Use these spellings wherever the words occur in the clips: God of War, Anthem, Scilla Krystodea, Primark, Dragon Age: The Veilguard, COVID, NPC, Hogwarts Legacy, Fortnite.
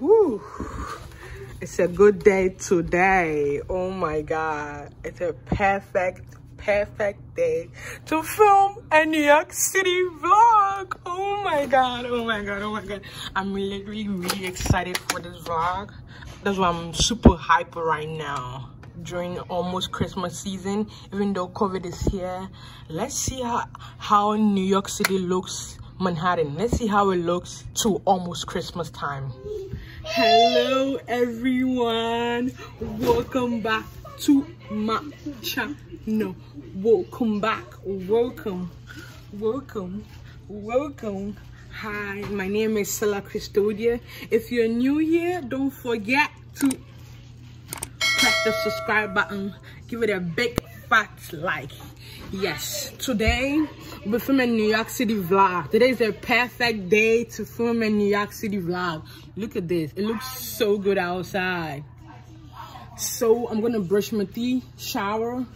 Whew. It's a good day today. Oh my God. It's a perfect day to film a New York City vlog. Oh my God. Oh my God. Oh my God. I'm really excited for this vlog. That's why I'm super hyped right now. During almost Christmas season, even though COVID is here, let's see how New York City looks, Manhattan. Let's see how it looks to almost Christmas time. Hello everyone, welcome back to my channel. Welcome back, welcome. Hi, my name is Scilla Krystodea. If you're new here, don't forget to click the subscribe button, give it a big fat like. Yes, today we're filming New York City vlog. Today is a perfect day to film a New York City vlog. Look at this, it looks so good outside. So I'm gonna brush my teeth, shower,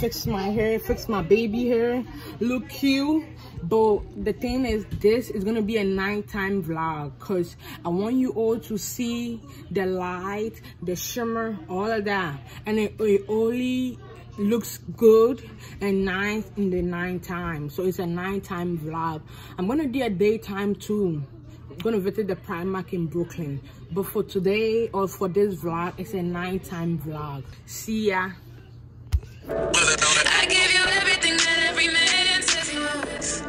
fix my hair, fix my baby hair, look cute. But the thing is, this is gonna be a nighttime vlog because I want you all to see the light, the shimmer, all of that, and it only looks good and nice in the nighttime. So it's a nighttime vlog. I'm gonna do a daytime too. I'm gonna visit the Primark in Brooklyn, but for today or for this vlog, it's a nighttime vlog. See ya. I give you everything that every man says he wants. I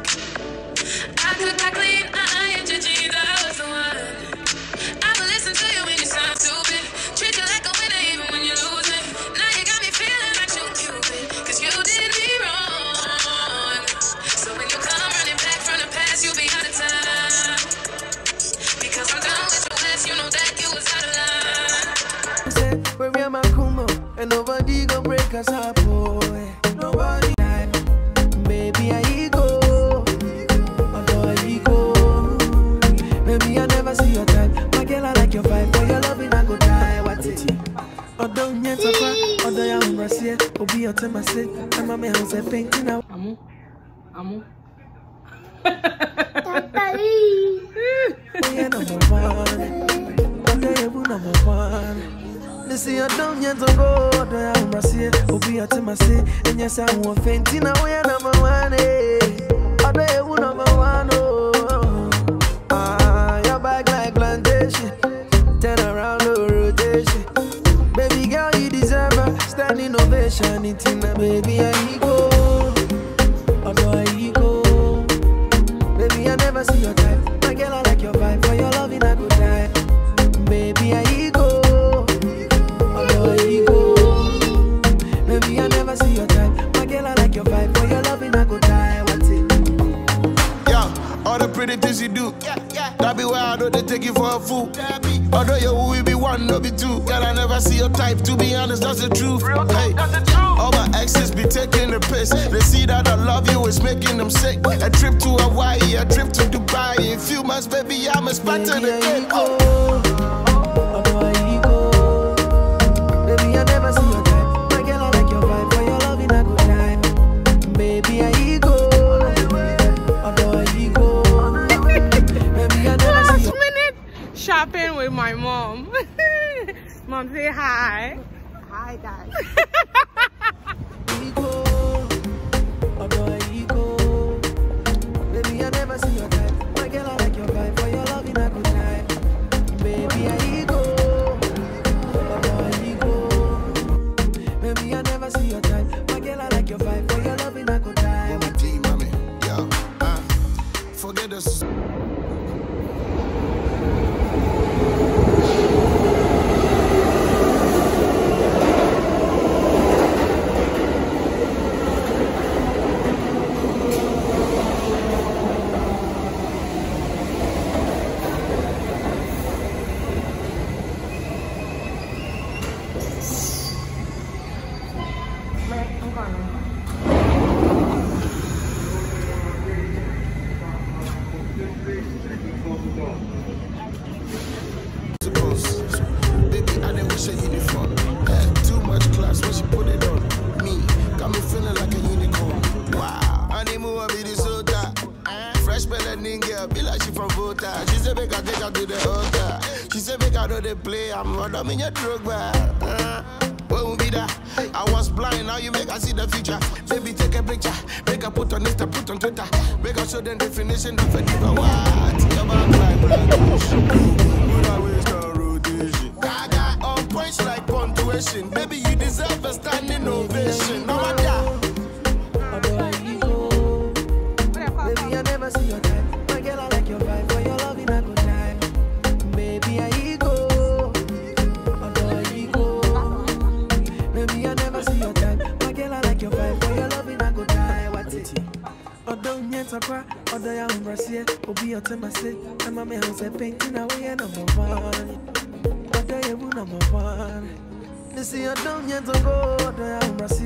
cook, I clean, I ironed your jeans, I was the one. I will listen to you when you sound stupid. Treat you like a winner even when you lose it. Now you got me feeling like you're Cupid, cause you did me wrong. So when you come running back from the past, you'll be out of time. Because I'm done with your ass, you know that you was out of line. I said, we're in my Kumo, and nobody gon' break us up, boy. Nobody baby, I go. Although I go, maybe I never see your time. My girl, I like your vibe, but your loving I go die. What's it? Although you're so far, although you're in Brazil, I'll be your time. I said, I'm a man who's a painting now. Amu. You're number one. Although you're number one. See your dumb yet to go, the Ambrasia, will be your Timasi, and yes, I won't faint in a way. Number one, eh? Other one, number one, oh, ah, your bag like plantation, turn around the rotation. Baby girl, you deserve a standing ovation. It's in a baby, I go, although I go, baby, I never see your type. My girl, I like your vibe, for your loving, I go die. Baby, I go. Baby, I never see your time. My girl, I like your vibe. For your loving, I go die. What's it? Yeah, all the pretty things you do. Yeah. That be why I know they take you for a fool. Although you will be one, no be two. Girl, I never see your type. To be honest, that's the truth. Real talk, hey. That's the truth. All my exes be taking the piss. They see that I love you, it's making them sick. A trip to Hawaii, a trip to Dubai. In few months, baby, I'm a spot to the game. Baby, I never see your type. Shopping with my mom. Mom, say hi. Hi, guys. Baby, I never see your type. My girl, I like your vibe. For your loving, I could die. Baby, I go. Baby, I never see your type. My girl, I like your vibe. For your loving, I could die. Forget us. Thank you. doctor. She said, make I take her to the altar. She said, make I know they play. I'm running in your drug bar. Won't be that. I was blind, now you make I see the future. Baby, take a picture. Make I put on Insta, put on Twitter. Make I show them definition of a different what. You're back like black. I got all points like punctuation. Baby, you deserve a standing ovation. No matter.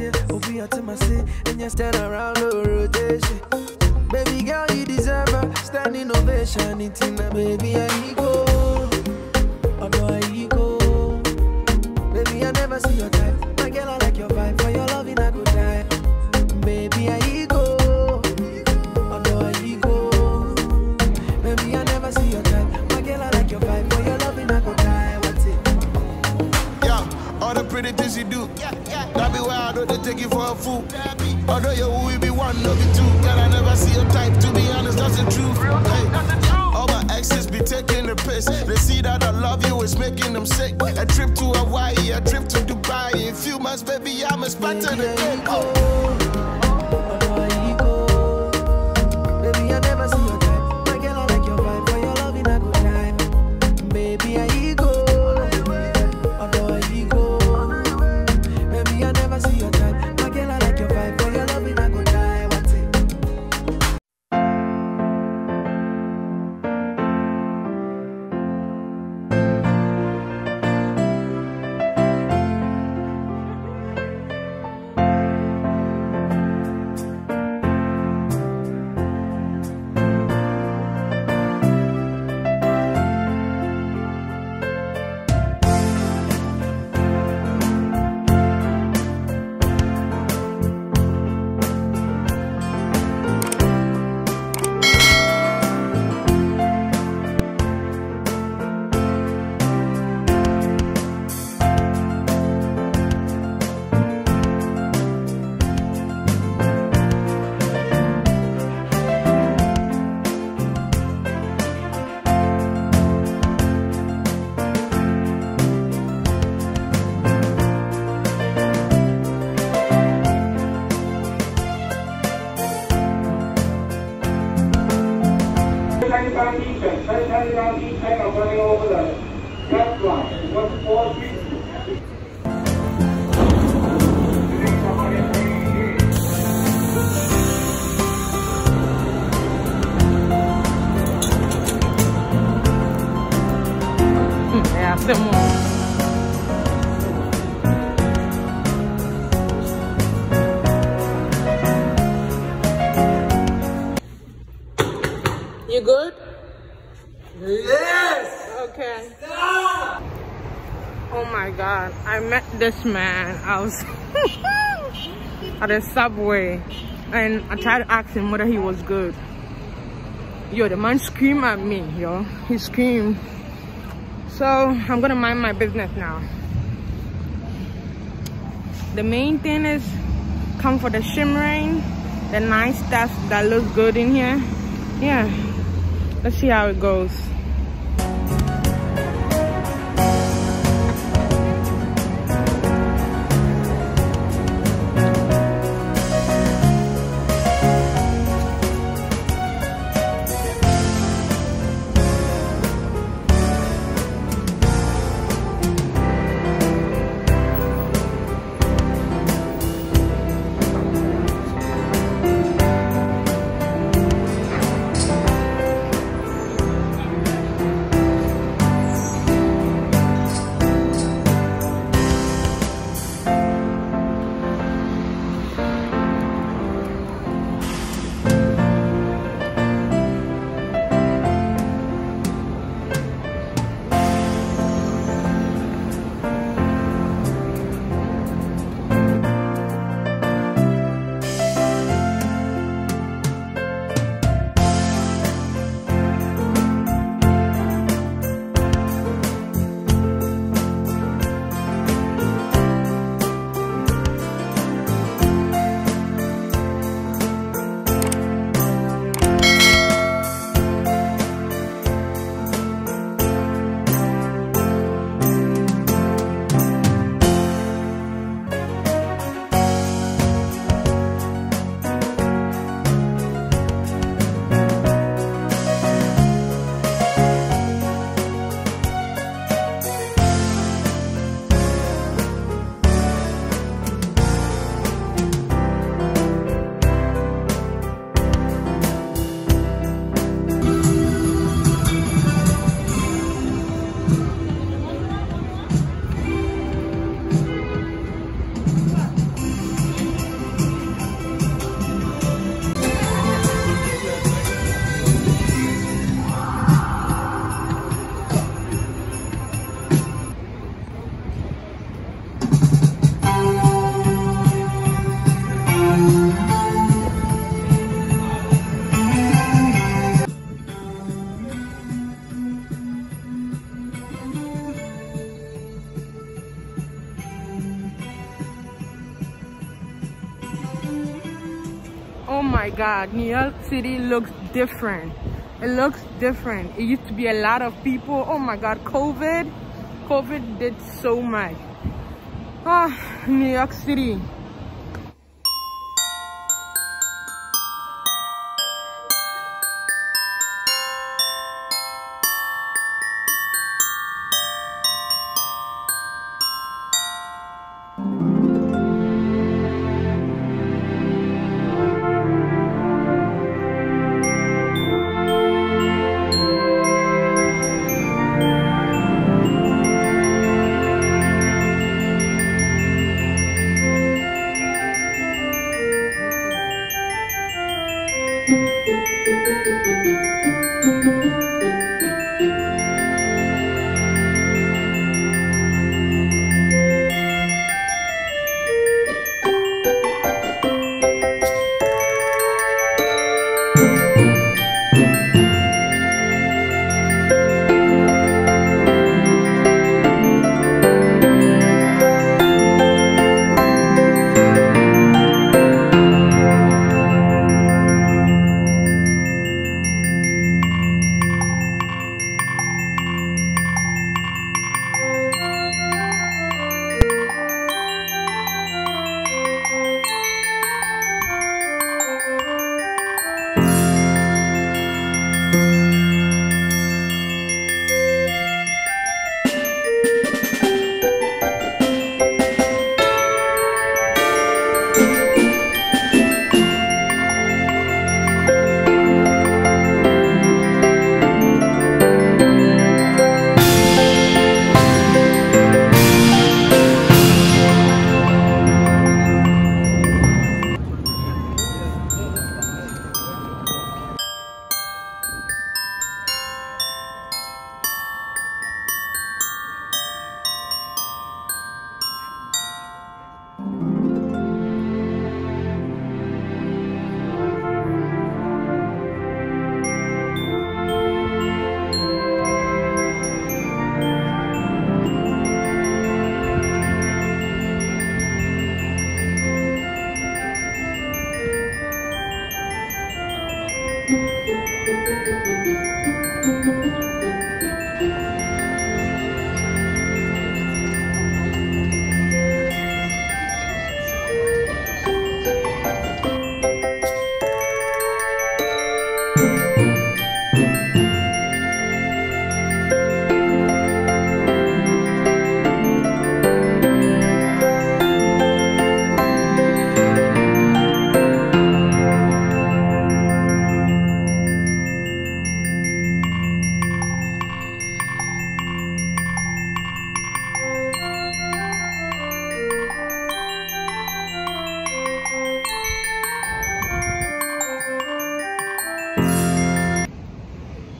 And you stand around the rotation. Baby girl, you deserve a standing ovation. It's in the baby I go. Although I go. Baby, I never see your type. My girl, I like your vibe. For your loving, I go die. Baby, I go. Pretty things you do, that be why I don't take you for a fool. Although you will be one, no be two. Girl, I never see your type, to be honest, that's the truth. All my exes be taking the piss. They see that I love you, it's making them sick. A trip to Hawaii, a trip to Dubai. In a few months, baby, I'm a spatter the game. Baby, I never see your type. My girl, I like your vibe, for your love in a good time. Baby, I You good? Yes! Okay. Stop! Oh my god, I met this man. I was at a Subway and I tried to ask him whether he was good. Yo, the man screamed at me, yo. He screamed. So I'm gonna mind my business now. The main thing is come for the shimmering, the nice stuff that looks good in here. Yeah. Let's see how it goes. my God, New York City looks different. It looks different. It used to be a lot of people. Oh my God, COVID did so much. Ah, New York City.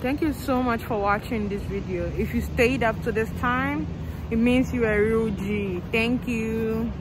Thank you so much for watching this video. If you stayed up to this time, it means you are a real G. Thank you.